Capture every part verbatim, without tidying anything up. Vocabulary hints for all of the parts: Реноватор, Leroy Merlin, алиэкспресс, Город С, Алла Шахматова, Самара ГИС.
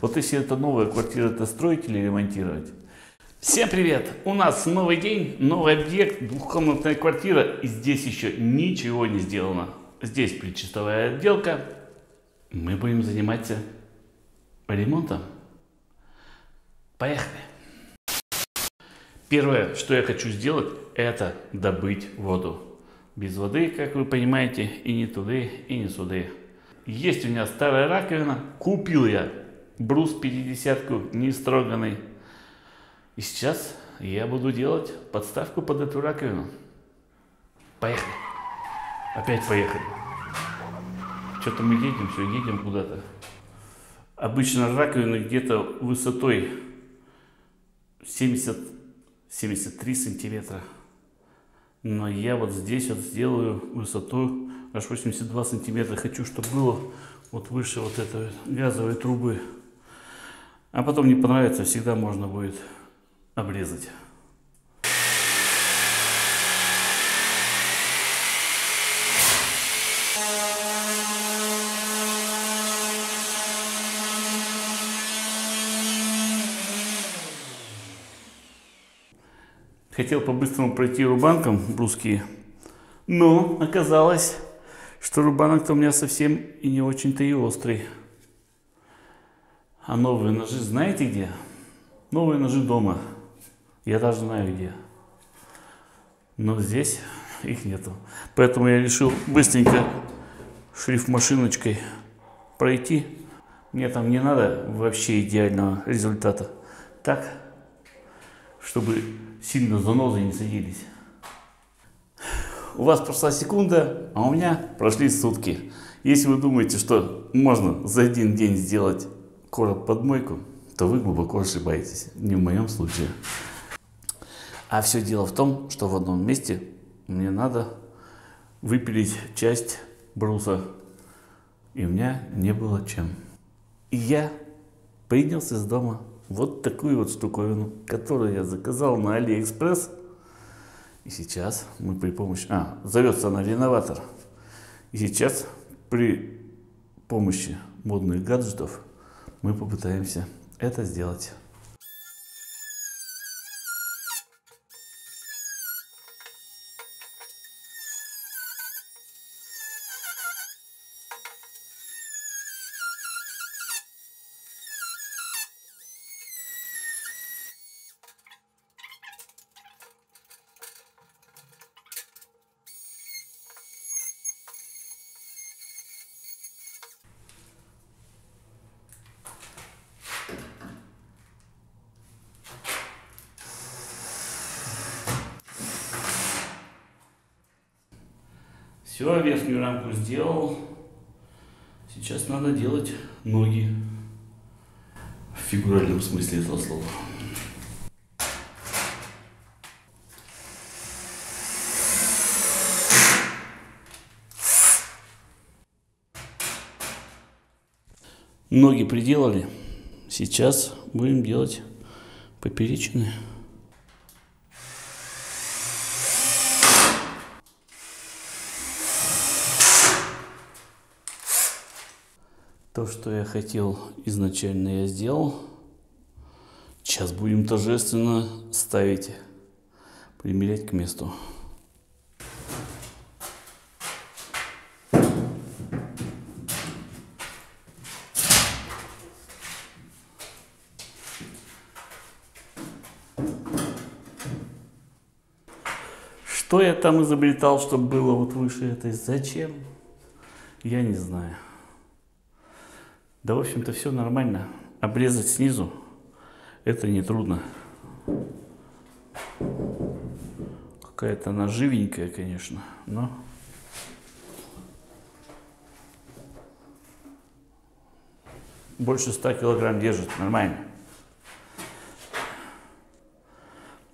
Вот если это новая квартира, это строить или ремонтировать? Всем привет! У нас новый день, новый объект, двухкомнатная квартира, и здесь еще ничего не сделано. Здесь предчистовая отделка. Мы будем заниматься ремонтом. Поехали! Первое, что я хочу сделать, это добыть воду. Без воды, как вы понимаете, и не туды, и не суды. Есть у меня старая раковина, купил я брус пятидесятку нестроганный. И сейчас я буду делать подставку под эту раковину. Поехали. Опять поехали. Что-то мы едем, все, едем куда-то. Обычно раковины где-то высотой семьдесят-семьдесят три сантиметра. Но я вот здесь вот сделаю высоту аж восемьдесят два сантиметра. Хочу, чтобы было вот выше вот этой газовой трубы. А потом не понравится, всегда можно будет обрезать. Хотел по-быстрому пройти рубанком бруски, но оказалось, что рубанок-то у меня совсем и не очень-то и острый. А новые ножи знаете где? Новые ножи дома. Я даже знаю где. Но здесь их нету. Поэтому я решил быстренько шрифмашиночкой пройти. Мне там не надо вообще идеального результата. Так, чтобы сильно занозы не садились. У вас прошла секунда, а у меня прошли сутки. Если вы думаете, что можно за один день сделать короб под мойку, то вы глубоко ошибаетесь. Не в моем случае. А все дело в том, что в одном месте мне надо выпилить часть бруса. И у меня не было чем. И я принялся из дома вот такую вот штуковину, которую я заказал на алиэкспресс. И сейчас мы при помощи... А, зовется она реноватор. И сейчас при помощи модных гаджетов мы попытаемся это сделать. Все, верхнюю рамку сделал. Сейчас надо делать ноги. В фигуральном смысле этого слова. Ноги приделали. Сейчас будем делать поперечные. То, что я хотел, изначально я сделал. Сейчас будем торжественно ставить, примерять к месту. Что я там изобретал, чтобы было вот выше этой? Зачем? Я не знаю. Да, в общем-то, все нормально. Обрезать снизу это нетрудно. Какая-то она живенькая, конечно, но... Больше ста килограмм держит, нормально.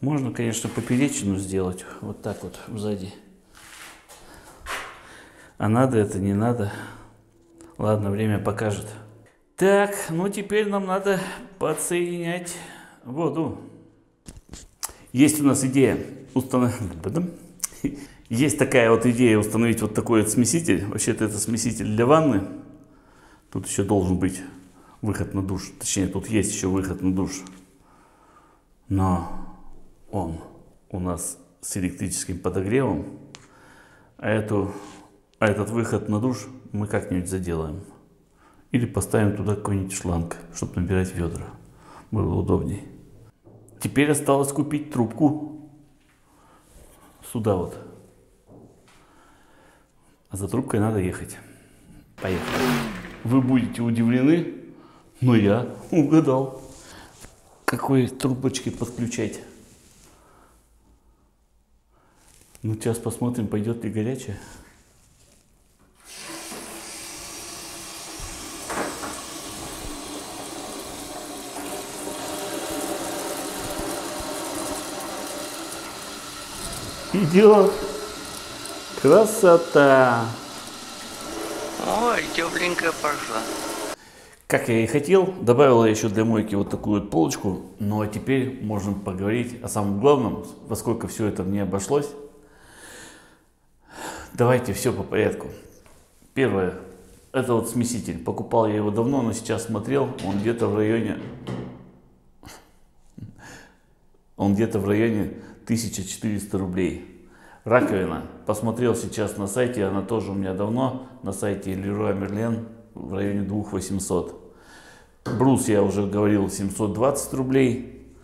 Можно, конечно, поперечину сделать, вот так вот, сзади. А надо это, не надо. Ладно, время покажет. Так, ну теперь нам надо подсоединять воду. Есть у нас идея установить... Есть такая вот идея установить вот такой вот смеситель. Вообще-то это смеситель для ванны. Тут еще должен быть выход на душ. Точнее, тут есть еще выход на душ. Но он у нас с электрическим подогревом. А, эту, а этот выход на душ мы как-нибудь заделаем. Или поставим туда какой-нибудь шланг, чтобы набирать ведра. Было удобней. Теперь осталось купить трубку. Сюда вот. А за трубкой надо ехать. Поехали. Вы будете удивлены, но я угадал. Какой трубочкой подключать? Ну, сейчас посмотрим, пойдет ли горячая. Идет. Красота. Ой, тепленькая пошла. Как я и хотел, добавила я еще для мойки вот такую вот полочку. Ну а теперь можно поговорить о самом главном, во сколько все это мне обошлось. Давайте все по порядку. Первое. Это вот смеситель. Покупал я его давно, но сейчас смотрел. Он где-то в районе... Он где-то в районе тысячи четырёхсот рублей. Раковина. Посмотрел сейчас на сайте, она тоже у меня давно, на сайте Leroy Merlin в районе двух тысяч восьмисот. Брус, я уже говорил, семьсот двадцать рублей.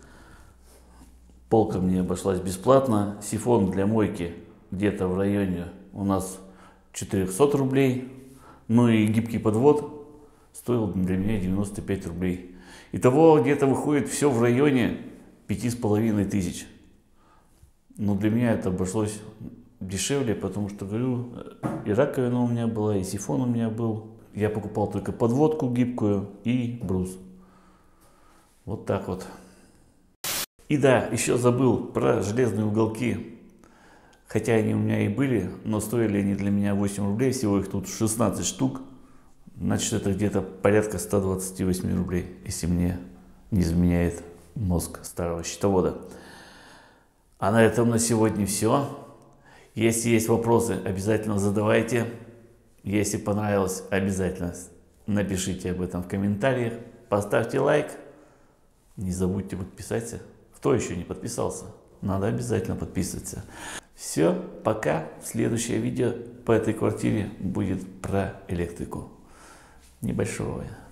Полка мне обошлась бесплатно. Сифон для мойки где-то в районе у нас четырёхсот рублей. Ну и гибкий подвод стоил для меня девяносто пять рублей. Итого где-то выходит все в районе пяти с половиной тысяч. Но для меня это обошлось дешевле, потому что, говорю, и раковина у меня была, и сифон у меня был. Я покупал только подводку гибкую и брус. Вот так вот. И да, еще забыл про железные уголки. Хотя они у меня и были, но стоили они для меня восемь рублей. Всего их тут шестнадцать штук. Значит, это где-то порядка ста двадцати восьми рублей, если мне не изменяет мозг старого счетовода. А на этом на сегодня все. Если есть вопросы, обязательно задавайте. Если понравилось, обязательно напишите об этом в комментариях. Поставьте лайк. Не забудьте подписаться. Кто еще не подписался? Надо обязательно подписываться. Все, пока. Следующее видео по этой квартире будет про электрику. Небольшое.